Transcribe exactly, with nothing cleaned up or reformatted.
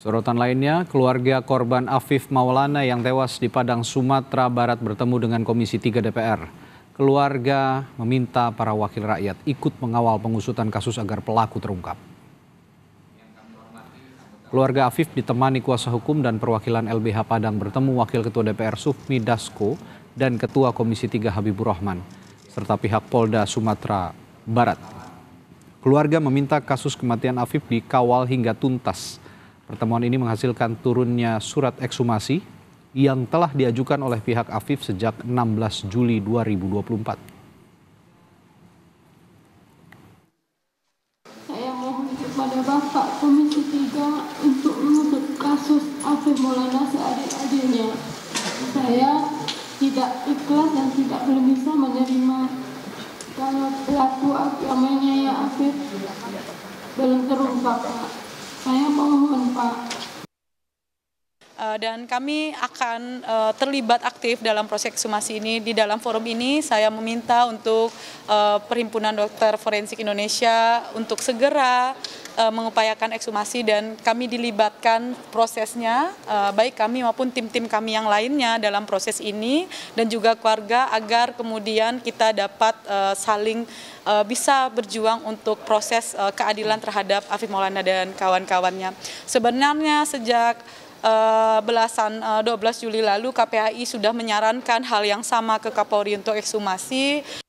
Sorotan lainnya, keluarga korban Afif Maulana yang tewas di Padang, Sumatera Barat bertemu dengan Komisi tiga D P R. Keluarga meminta para wakil rakyat ikut mengawal pengusutan kasus agar pelaku terungkap. Keluarga Afif ditemani kuasa hukum dan perwakilan L B H Padang bertemu Wakil Ketua D P R Sufmi Dasco dan Ketua Komisi tiga Habiburokhman, serta pihak Polda Sumatera Barat. Keluarga meminta kasus kematian Afif dikawal hingga tuntas. Pertemuan ini menghasilkan turunnya surat ekshumasi yang telah diajukan oleh pihak Afif sejak enam belas Juli dua ribu dua puluh empat. Saya mohon kepada Bapak Komisi tiga untuk mengusut kasus Afif Maulana seadil-adilnya. Saya tidak ikhlas dan tidak belum bisa menerima kalau pelaku yang menyayat Afif belum terungkap. Saya mohon, Pak. Dan kami akan terlibat aktif dalam proses ekshumasi ini. Di dalam forum ini saya meminta untuk Perhimpunan Dokter Forensik Indonesia untuk segera mengupayakan ekshumasi dan kami dilibatkan prosesnya, baik kami maupun tim-tim kami yang lainnya dalam proses ini dan juga keluarga, agar kemudian kita dapat saling bisa berjuang untuk proses keadilan terhadap Afif Maulana dan kawan-kawannya. Sebenarnya sejak Uh, belasan uh, dua belas Juli lalu K P A I sudah menyarankan hal yang sama ke Kapolri untuk ekshumasi.